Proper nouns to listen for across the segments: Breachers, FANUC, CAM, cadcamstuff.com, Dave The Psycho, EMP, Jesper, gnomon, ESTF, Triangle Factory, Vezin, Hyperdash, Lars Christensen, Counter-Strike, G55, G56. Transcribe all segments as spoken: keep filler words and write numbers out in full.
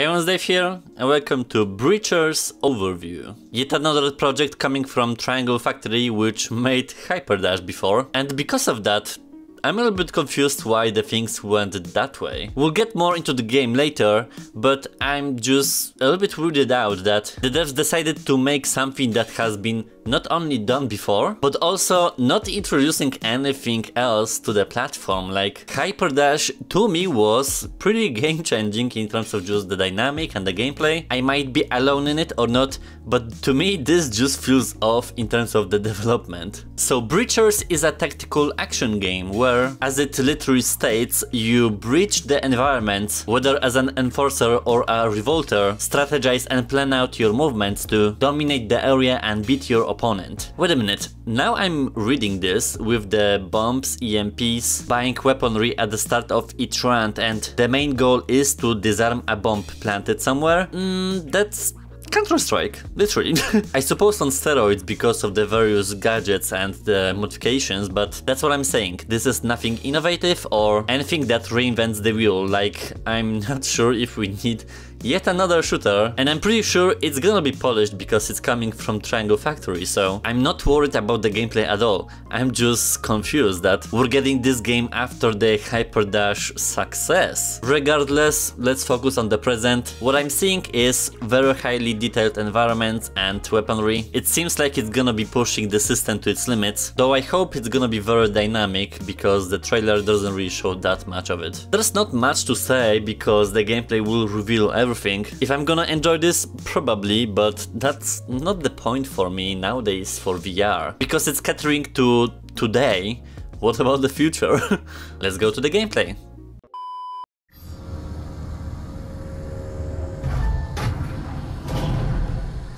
Hey, everyone, Dave here, and welcome to Breachers Overview. Yet another project coming from Triangle Factory, which made Hyperdash before, and because of that, I'm a little bit confused why the things went that way. We'll get more into the game later, but I'm just a little bit weirded out that the devs decided to make something that has been not only done before, but also not introducing anything else to the platform. Like, Hyperdash to me was pretty game-changing in terms of just the dynamic and the gameplay. I might be alone in it or not, but to me this just feels off in terms of the development. So Breachers is a tactical action game where, as it literally states, you breach the environment, whether as an enforcer or a revolter, strategize and plan out your movements to dominate the area and beat your opponent. Opponent. Wait a minute, now I'm reading this with the bombs, E M Ps, buying weaponry at the start of each round, and the main goal is to disarm a bomb planted somewhere? Mm, that's Counter-Strike, literally. I suppose on steroids because of the various gadgets and the modifications, but that's what I'm saying. This is nothing innovative or anything that reinvents the wheel. Like, I'm not sure if we need yet another shooter, and I'm pretty sure it's gonna be polished because it's coming from Triangle Factory, so I'm not worried about the gameplay at all. I'm just confused that we're getting this game after the Hyperdash success. Regardless, let's focus on the present. What I'm seeing is very highly detailed environments and weaponry. It seems like it's gonna be pushing the system to its limits, though I hope it's gonna be very dynamic because the trailer doesn't really show that much of it. There's not much to say because the gameplay will reveal everything. Everything. If I'm gonna enjoy this, probably, but that's not the point for me nowadays for V R, because it's catering to today. What about the future? Let's go to the gameplay.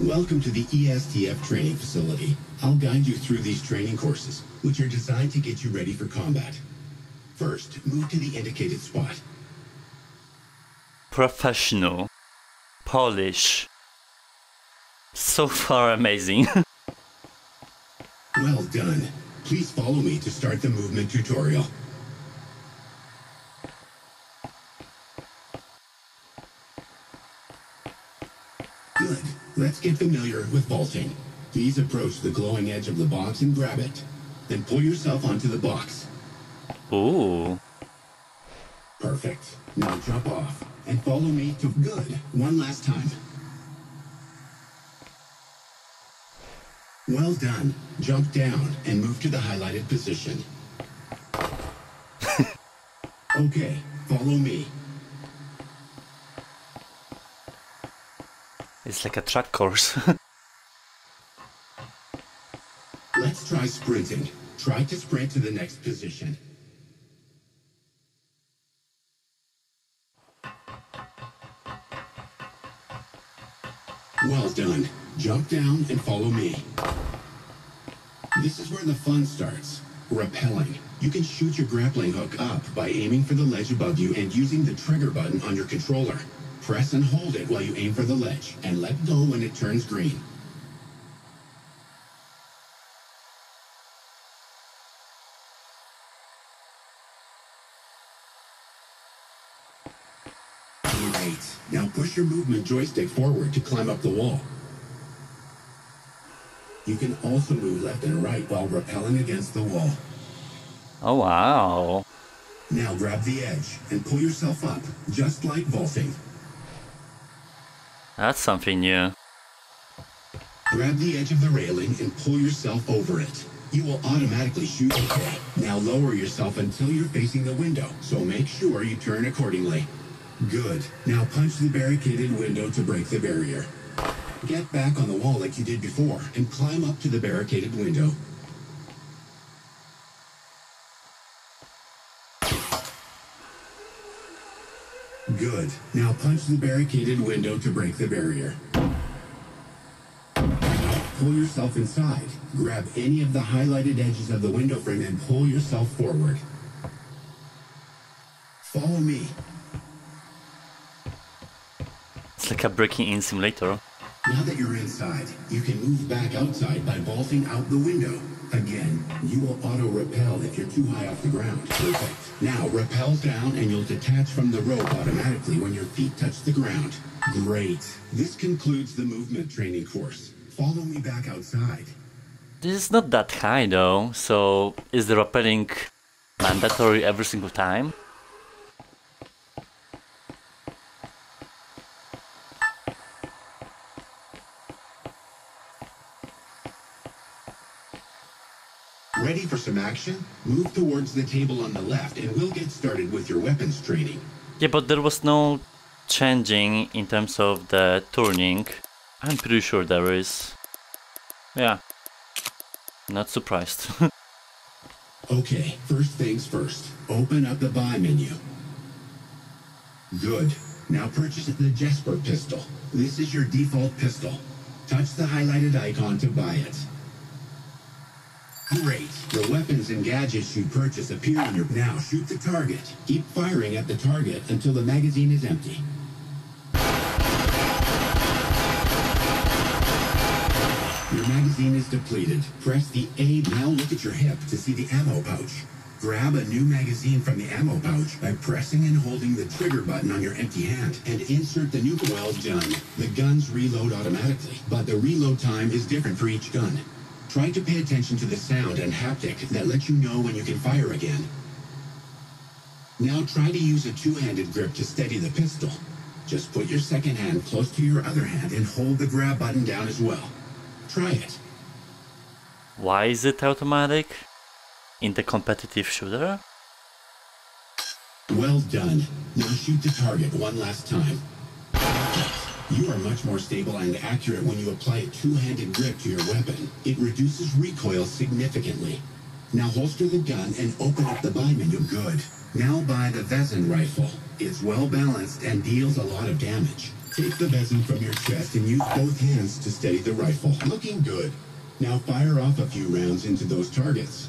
Welcome to the E S T F training facility. I'll guide you through these training courses, which are designed to get you ready for combat. First, move to the indicated spot. Professional. Polish. So far amazing. Well done. Please follow me to start the movement tutorial. Good. Let's get familiar with vaulting. Please approach the glowing edge of the box and grab it. Then pull yourself onto the box. Ooh. Perfect. Now jump off. And follow me to good one last time. Well done. Jump down and move to the highlighted position. Okay, follow me. It's like a track course. Let's try sprinting. Try to sprint to the next position. Well done. Jump down and follow me. This is where the fun starts. Rappelling. You can shoot your grappling hook up by aiming for the ledge above you and using the trigger button on your controller. Press and hold it while you aim for the ledge, and let go when it turns green. Great. Now push your movement joystick forward to climb up the wall. You can also move left and right while rappelling against the wall. Oh wow. Now grab the edge and pull yourself up, just like vaulting. That's something new. Grab the edge of the railing and pull yourself over it. You will automatically shoot. Now lower yourself until you're facing the window, so make sure you turn accordingly. Good. Now punch the barricaded window to break the barrier. Get back on the wall like you did before and climb up to the barricaded window. Good. Now punch the barricaded window to break the barrier. Pull yourself inside. Grab any of the highlighted edges of the window frame and pull yourself forward. Follow me. Like a breaking-in simulator. Now that you're inside, you can move back outside by vaulting out the window. Again, you will auto-rappel if you're too high off the ground. Perfect. Now, rappel down and you'll detach from the rope automatically when your feet touch the ground. Great. This concludes the movement training course. Follow me back outside. This is not that high though, so is the rappelling mandatory every single time? Ready for some action? Move towards the table on the left and we'll get started with your weapons training. Yeah, but there was no changing in terms of the turning. I'm pretty sure there is. Yeah. Not surprised. Okay, first things first. Open up the buy menu. Good. Now purchase the Jesper pistol. This is your default pistol. Touch the highlighted icon to buy it. Great. The weapons and gadgets you purchase appear on your... Now shoot the target. Keep firing at the target until the magazine is empty. Your magazine is depleted. Press the A. Now look at your hip to see the ammo pouch. Grab a new magazine from the ammo pouch by pressing and holding the trigger button on your empty hand and insert the new... Well done. The guns reload automatically, but the reload time is different for each gun. Try to pay attention to the sound and haptic that lets you know when you can fire again. Now try to use a two-handed grip to steady the pistol. Just put your second hand close to your other hand and hold the grab button down as well. Try it. Why is it automatic in the competitive shooter? Well done. Now shoot the target one last time. You are much more stable and accurate when you apply a two-handed grip to your weapon. It reduces recoil significantly. Now holster the gun and open up the buy menu. Good. Now buy the Vezin rifle. It's well balanced and deals a lot of damage. Take the Vezin from your chest and use both hands to steady the rifle. Looking good. Now fire off a few rounds into those targets.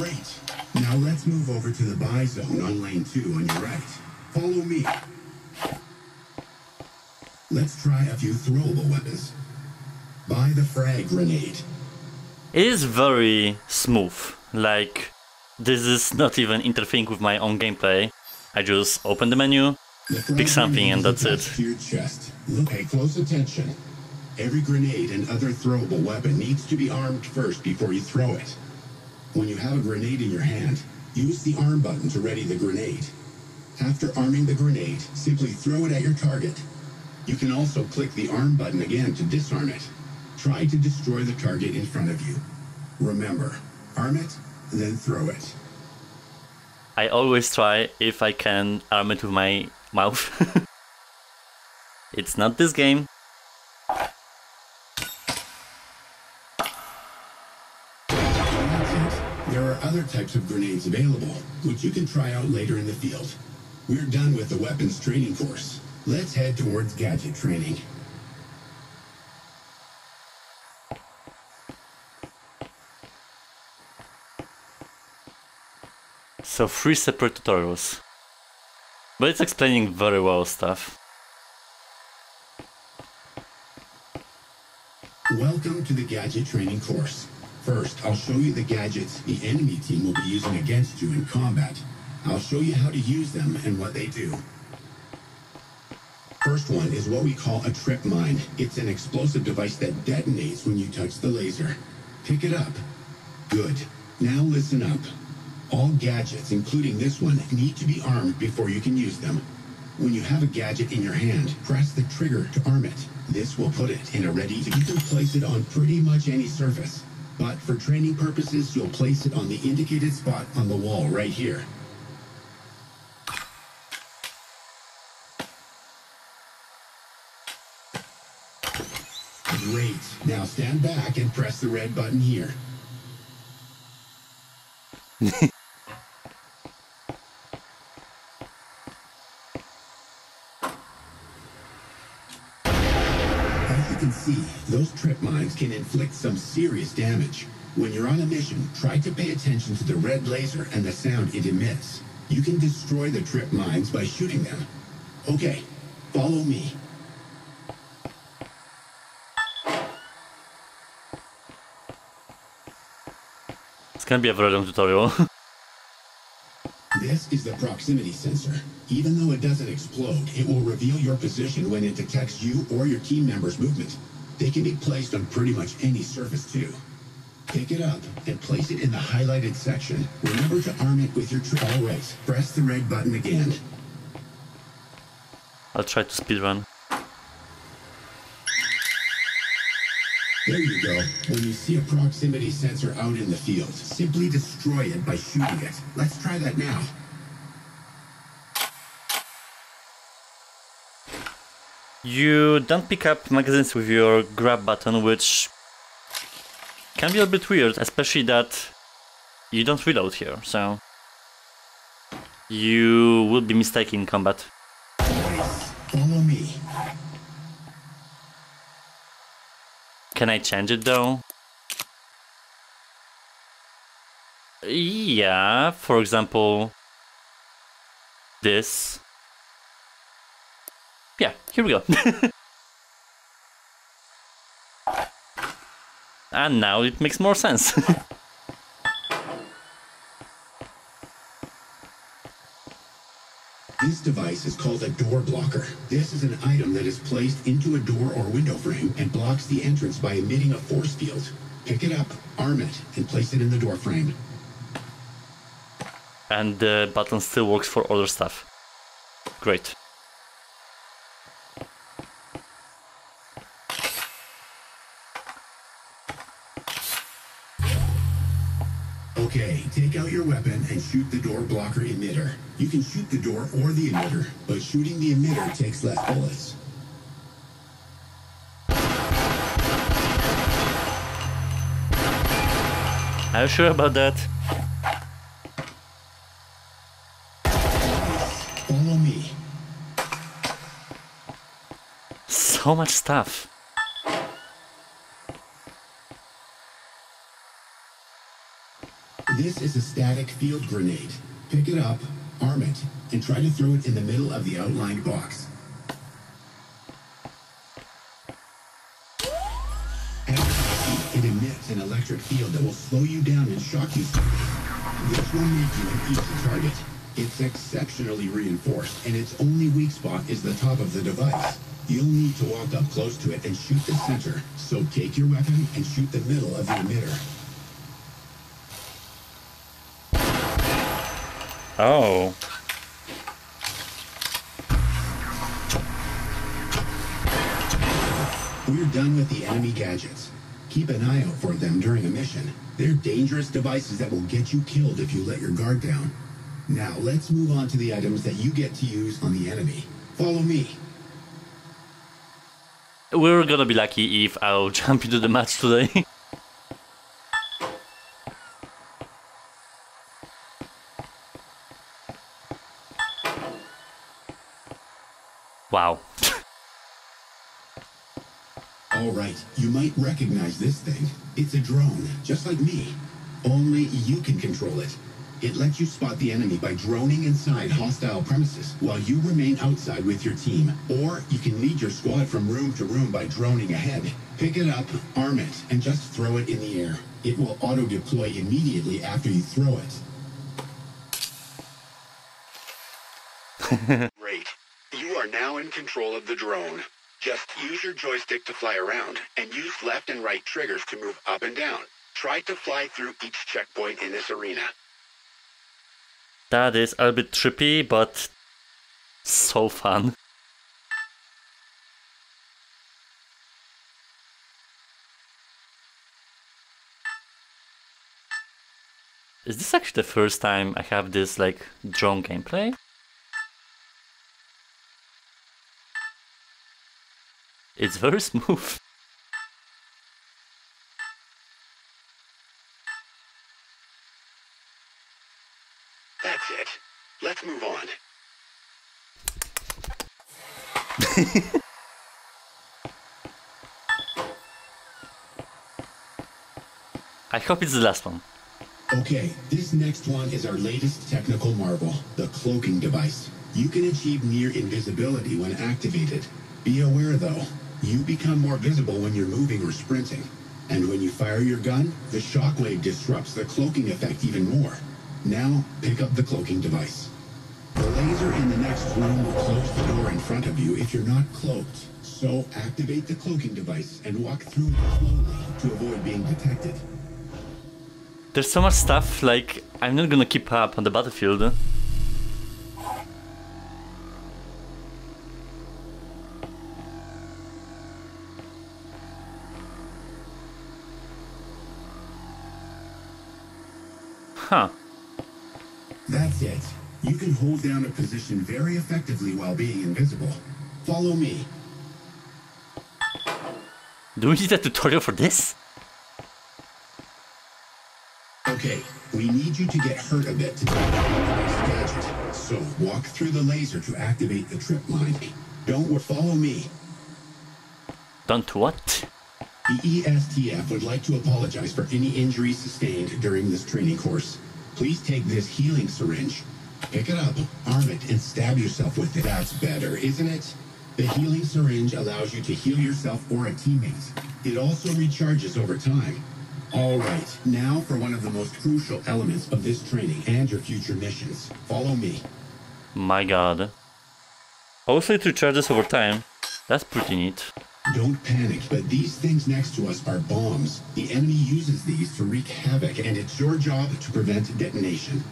Great. Now let's move over to the buy zone on lane two on your right. Follow me. Let's try a few throwable weapons. Buy the frag grenade. It is very smooth. Like, this is not even interfering with my own gameplay. I just open the menu, the pick something, and that's it. To your chest. Pay close attention. Every grenade and other throwable weapon needs to be armed first before you throw it. When you have a grenade in your hand, use the arm button to ready the grenade. After arming the grenade, simply throw it at your target. You can also click the arm button again to disarm it. Try to destroy the target in front of you. Remember, arm it, then throw it. I always try if I can arm it with my mouth. It's not this game. Other types of grenades available, which you can try out later in the field. We're done with the weapons training course. Let's head towards gadget training. So three separate tutorials, but it's explaining very well stuff. Welcome to the gadget training course. First, I'll show you the gadgets the enemy team will be using against you in combat. I'll show you how to use them and what they do. First one is what we call a trip mine. It's an explosive device that detonates when you touch the laser. Pick it up. Good. Now listen up. All gadgets, including this one, need to be armed before you can use them. When you have a gadget in your hand, press the trigger to arm it. This will put it in a ready to... You can place it on pretty much any surface. But for training purposes, you'll place it on the indicated spot on the wall right here. Great. Now stand back and press the red button here. See, those trip mines can inflict some serious damage. When you're on a mission, try to pay attention to the red laser and the sound it emits. You can destroy the trip mines by shooting them. Okay, follow me. It's gonna be a very long tutorial. This is the proximity sensor. Even though it doesn't explode, it will reveal your position when it detects you or your team members' movement. They can be placed on pretty much any surface too. Pick it up and place it in the highlighted section. Remember to arm it with your trigger. All right, press the red button again. I'll try to speedrun. There you go. When you see a proximity sensor out in the field, simply destroy it by shooting it. Let's try that now. You don't pick up magazines with your grab button, which can be a bit weird, especially that you don't reload here, so you will be mistaken in combat. Follow me. Can I change it though? Yeah, for example, this. Yeah, here we go. And now it makes more sense. This device is called a door blocker. This is an item that is placed into a door or window frame and blocks the entrance by emitting a force field. Pick it up, arm it, and place it in the door frame. And the button still works for other stuff. Great. Okay, take out your weapon and shoot the door blocker emitter. You can shoot the door or the emitter, but shooting the emitter takes less bullets. Are you sure about that? Follow me. So much stuff. This is a static field grenade. Pick it up, arm it, and try to throw it in the middle of the outlined box. After it emits an electric field that will slow you down and shock you. This will make you an easy target. It's exceptionally reinforced, and its only weak spot is the top of the device. You'll need to walk up close to it and shoot the center, so take your weapon and shoot the middle of the emitter. Oh. We're done with the enemy gadgets. Keep an eye out for them during a mission. They're dangerous devices that will get you killed if you let your guard down. Now let's move on to the items that you get to use on the enemy. Follow me. We're gonna be lucky if I'll jump into the match today. Wow. Alright, you might recognize this thing. It's a drone, just like me. Only you can control it. It lets you spot the enemy by droning inside hostile premises while you remain outside with your team. Or you can lead your squad from room to room by droning ahead. Pick it up, arm it, and just throw it in the air. It will auto-deploy immediately after you throw it. Great. You are now in control of the drone. Just use your joystick to fly around and use left and right triggers to move up and down. Try to fly through each checkpoint in this arena. That is a bit trippy, but so fun. Is this actually the first time I have this like drone gameplay? It's very smooth. That's it. Let's move on. I hope it's the last one. Okay, this next one is our latest technical marvel, the cloaking device. You can achieve near invisibility when activated. Be aware though, you become more visible when you're moving or sprinting. And when you fire your gun, the shockwave disrupts the cloaking effect even more. Now, pick up the cloaking device. The laser in the next room will close the door in front of you if you're not cloaked. So activate the cloaking device and walk through it slowly to avoid being detected. There's so much stuff, like, I'm not gonna keep up on the battlefield. Huh. That's it. You can hold down a position very effectively while being invisible. Follow me. Do we need a tutorial for this? Okay, we need you to get hurt a bit to take this gadget. So walk through the laser to activate the trip line. Don't follow me. Don't what? The E S T F would like to apologize for any injuries sustained during this training course. Please take this healing syringe. Pick it up, arm it, and stab yourself with it. That's better, isn't it? The healing syringe allows you to heal yourself or a teammate. It also recharges over time. All right, now for one of the most crucial elements of this training and your future missions. Follow me. My god. Also it recharges over time. That's pretty neat. Don't panic, but these things next to us are bombs. The enemy uses these to wreak havoc, and it's your job to prevent detonation.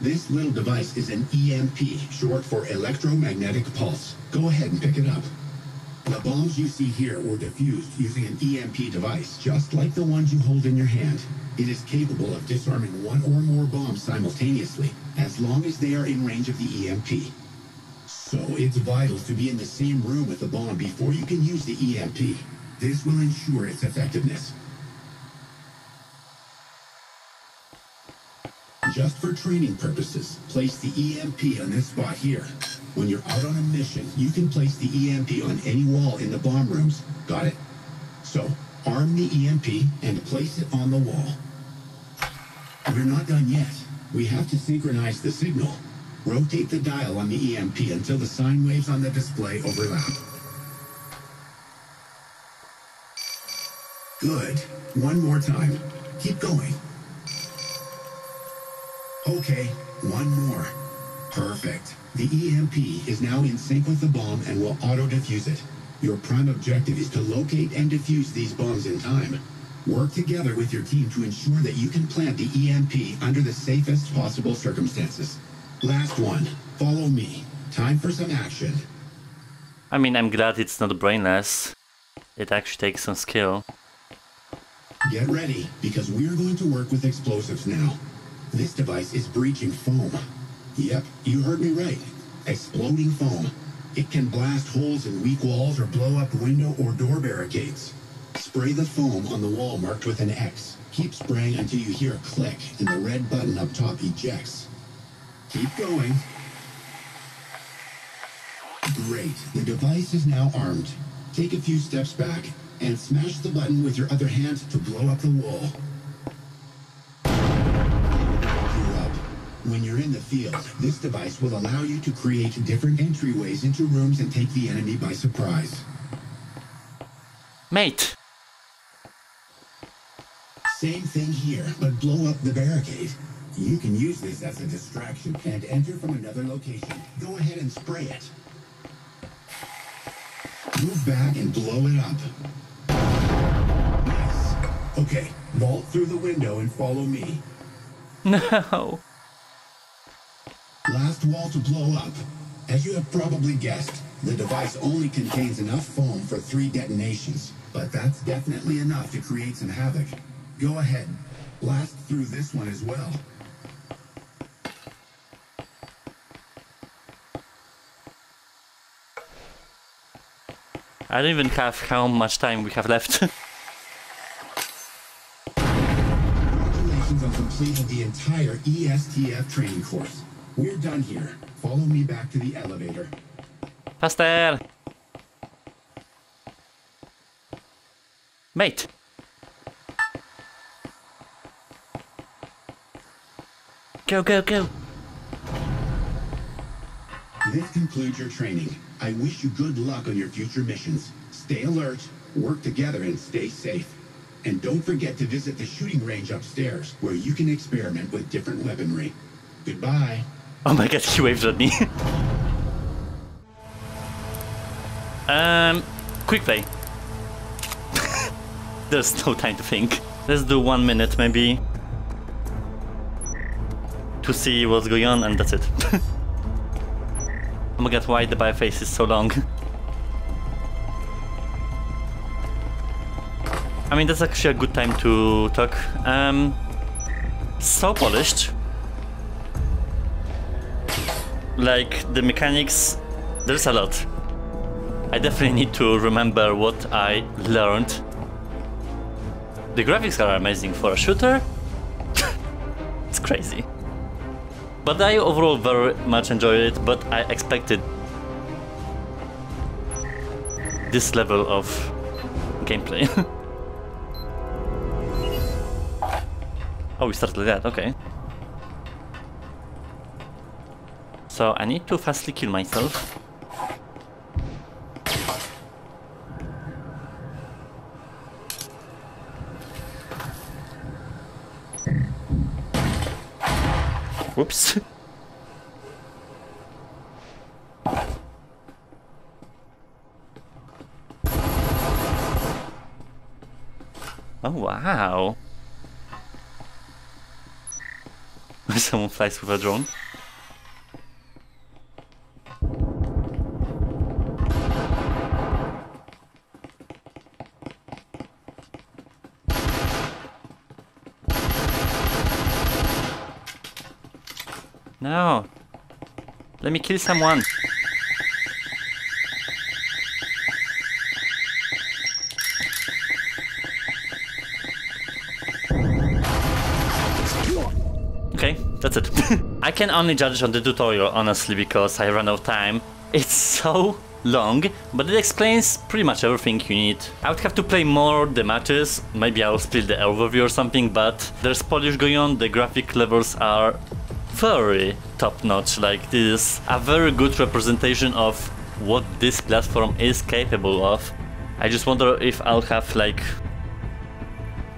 This little device is an E M P, short for electromagnetic pulse. Go ahead and pick it up. The bombs you see here were diffused using an E M P device, just like the ones you hold in your hand. It is capable of disarming one or more bombs simultaneously, as long as they are in range of the E M P. So it's vital to be in the same room with the bomb before you can use the E M P. This will ensure its effectiveness. Just for training purposes, place the E M P on this spot here. When you're out on a mission, you can place the E M P on any wall in the bomb rooms. Got it? So, arm the E M P and place it on the wall. We're not done yet. We have to synchronize the signal. Rotate the dial on the E M P until the sine waves on the display overlap. Good. One more time. Keep going. Okay, one more. Perfect. The E M P is now in sync with the bomb and will auto-diffuse it. Your prime objective is to locate and diffuse these bombs in time. Work together with your team to ensure that you can plant the E M P under the safest possible circumstances. Last one. Follow me. Time for some action. I mean, I'm glad it's not brainless. It actually takes some skill. Get ready, because we're going to work with explosives now. This device is breaching foam. Yep, you heard me right. Exploding foam. It can blast holes in weak walls or blow up window or door barricades. Spray the foam on the wall marked with an X. Keep spraying until you hear a click and the red button up top ejects. Keep going. Great. The device is now armed. Take a few steps back and smash the button with your other hand to blow up the wall. When you're in the field, this device will allow you to create different entryways into rooms and take the enemy by surprise. Mate! Same thing here, but blow up the barricade. You can use this as a distraction and enter from another location. Go ahead and spray it. Move back and blow it up. Nice. Okay, vault through the window and follow me. No! Last wall to blow up. As you have probably guessed, the device only contains enough foam for three detonations, but that's definitely enough to create some havoc. Go ahead, blast through this one as well. I don't even have how much time we have left. Congratulations on completing the entire E S T F training course. We're done here. Follow me back to the elevator. Pastel! Mate! Go, go, go! This concludes your training. I wish you good luck on your future missions. Stay alert, work together, and stay safe. And don't forget to visit the shooting range upstairs, where you can experiment with different weaponry. Goodbye. Oh my god, she waves at me. um, quick play. There's no time to think. Let's do one minute, maybe, to see what's going on, and that's it. Oh my god, why the bioface is so long? I mean, that's actually a good time to talk. Um, so polished. Like, the mechanics, there's a lot. I definitely need to remember what I learned. The graphics are amazing for a shooter. It's crazy. But I overall very much enjoyed it, but I expected this level of gameplay. Oh, we started like that, okay. So I need to fastly kill myself. Whoops. Oh, wow. Someone flies with a drone. No. Let me kill someone. That's it. I can only judge on the tutorial, honestly, because I ran out of time. It's so long, but it explains pretty much everything you need. I would have to play more the matches, maybe I'll split the overview or something, but there's polish going on, the graphic levels are very top-notch, like this is a very good representation of what this platform is capable of. I just wonder if I'll have like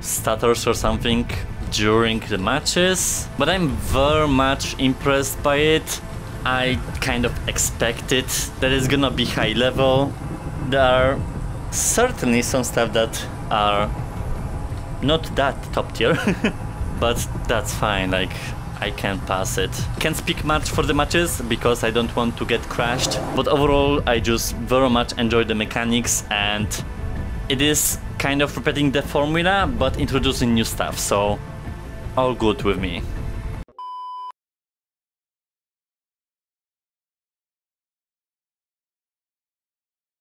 stutters or something during the matches, but I'm very much impressed by it. I kind of expected that it's gonna be high level. There are certainly some stuff that are not that top tier, but that's fine, like I can pass it. Can't speak much for the matches because I don't want to get crashed, but overall I just very much enjoy the mechanics, and it is kind of repeating the formula but introducing new stuff, so all good with me.